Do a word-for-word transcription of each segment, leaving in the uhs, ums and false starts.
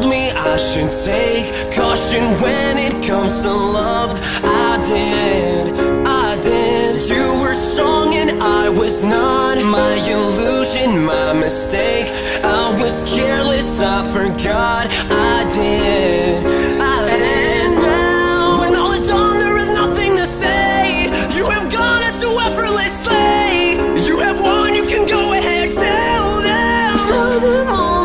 told me I should take caution when it comes to love. I did, I did. You were strong and I was not. My illusion, my mistake. I was careless, I forgot. I did, I did. And now, when all is done, there is nothing to say. You have gone it so effortlessly. You have won, you can go ahead, tell them. Tell them all.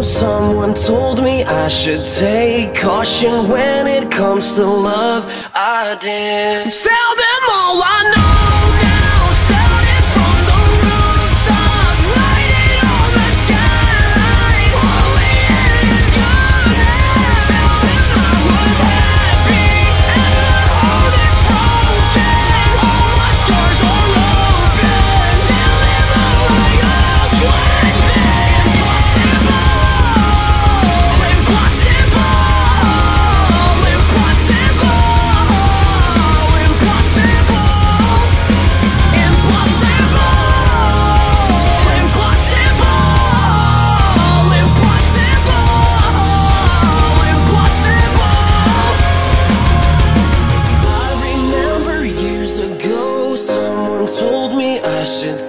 Someone told me I should take caution when it comes to love. I did. Tell them all I know now. Shout it from the rooftops, light it on the skyline. All it is gone now. Tell them I was happy and the heart is broken. All my stars are open. Tell them I wake up one day. Impossible.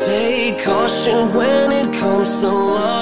Take caution when it comes to love.